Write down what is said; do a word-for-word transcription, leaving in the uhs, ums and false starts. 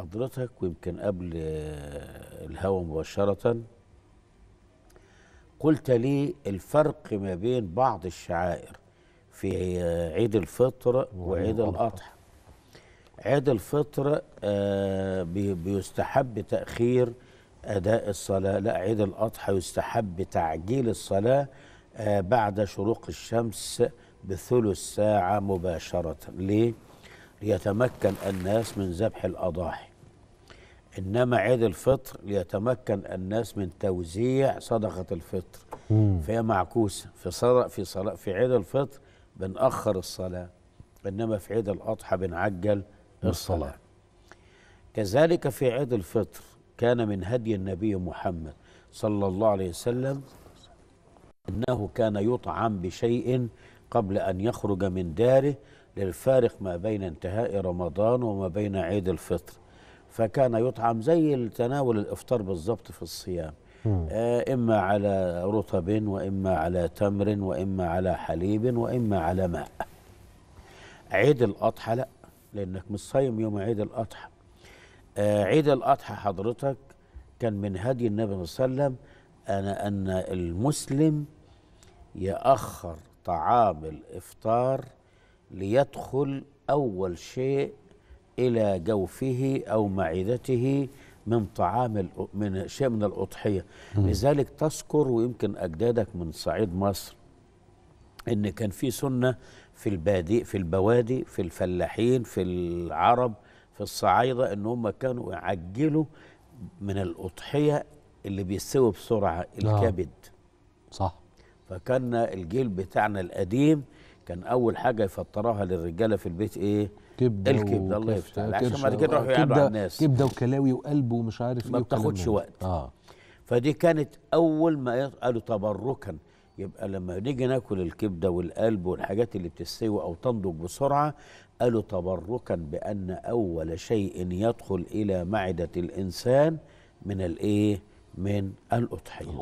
حضرتك ويمكن قبل الهوا مباشرة، قلت لي الفرق ما بين بعض الشعائر في عيد الفطر وعيد الأضحى. عيد الفطر بيستحب تأخير أداء الصلاة، لا عيد الأضحى يستحب تعجيل الصلاة بعد شروق الشمس بثلث ساعة مباشرة. ليه؟ ليتمكن الناس من ذبح الأضاحي. إنما عيد الفطر ليتمكن الناس من توزيع صدقة الفطر. مم. فهي معكوسة، في صلاة في صلاة في عيد الفطر بنأخر الصلاة، إنما في عيد الأضحى بنعجل الصلاة. كذلك في عيد الفطر كان من هدي النبي محمد صلى الله عليه وسلم أنه كان يطعم بشيء قبل أن يخرج من داره للفارق ما بين انتهاء رمضان وما بين عيد الفطر، فكان يطعم زي تناول الإفطار بالضبط في الصيام، آه إما على رطب وإما على تمر وإما على حليب وإما على ماء. عيد الأضحى لا، لأنك مش صايم يوم عيد الأضحى. آه عيد الأضحى حضرتك كان من هدي النبي صلى الله عليه وسلم أنا أن المسلم يأخر طعام الإفطار ليدخل أول شيء إلى جوفه أو معدته من طعام من شيء من الأضحية. لذلك تذكر ويمكن أجدادك من صعيد مصر إن كان في سنة في البادئ في البوادي في الفلاحين في العرب في الصعايدة إن هم كانوا يعجلوا من الأضحية اللي بيستوي بسرعة الكبد. صح. فكان الجيل بتاعنا القديم كان أول حاجة يفطرها للرجالة في البيت إيه؟ كبدة. الكبدة الله يفتح، عشان بعد كده يروحوا يقعدوا على الناس كبدة وكلاوي وقلب ومش عارف إيه، ما بتاخدش وقت. آه. فدي كانت أول ما يقالوا تبركا، يبقى لما نيجي ناكل الكبدة والقلب والحاجات اللي بتستوي أو تنضج بسرعة، قالوا تبركا بأن أول شيء يدخل إلى معدة الإنسان من الإيه؟ من الأضحية.